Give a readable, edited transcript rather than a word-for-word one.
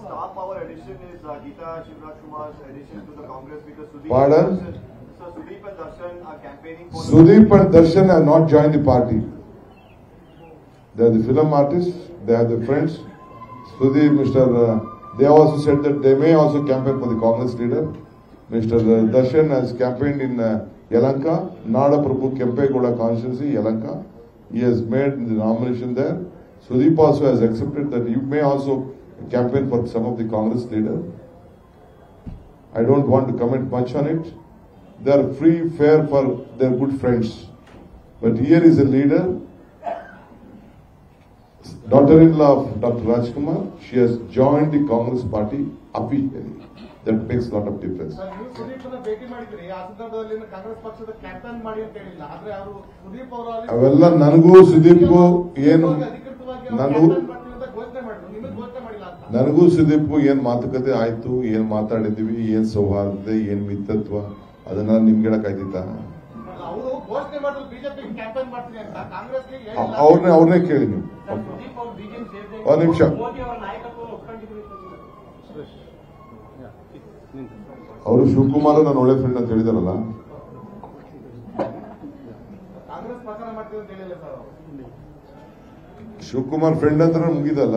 Star power addition is Geeta Shivraj Kumar's addition to the Congress because Sudeep Pardon? Sir, Sudeep and Darshan are campaigning for... Sudeep and Darshan have not joined the party. They are the film artists, they are the friends. Sudeep, they also said that they may also campaign for the Congress leader. Mr. Darshan has campaigned in Yalanka, Nada Prabhu, Kempegoda constituency, Yalanka. He has made the nomination there. Sudeep also has accepted that you may also campaign for some of the Congress leader. I don't want to comment much on it. They are free, fair for their good friends. But here is a leader, daughter-in-law of Dr. Rajkumar. She has joined the Congress party officially. That makes a lot of difference. ನನಗೂ ಸುದೀಪ್ಗೂ ಏನು ಮಾತುಕತೆ ಆಯ್ತು, ಏನು ಮಾತಾಡಿದ್ವಿ, ಏನು ಸೌಹಾರ್ದತೆ, ಏನು ಮಿತ್ರತ್ವ, ಅದನ್ನ ನಿಮ್ಗೆ ಹೇಳಕ್ ಆಯ್ತಿತ್ತ? ಅವ್ರನ್ನೇ ಕೇಳಿ ನೀವು. ಒಂದ್ ನಿಮಿಷ. ಅವರು ಶಿವಕುಮಾರ್ ನನ್ನ ಒಳ್ಳೆ ಫ್ರೆಂಡ್ ಅಂತ ಹೇಳಿದಾರಲ್ಲ, ಶಿವಕುಮಾರ್ ಫ್ರೆಂಡ್ ಅಂತ ಮುಗಿದಲ್ಲ.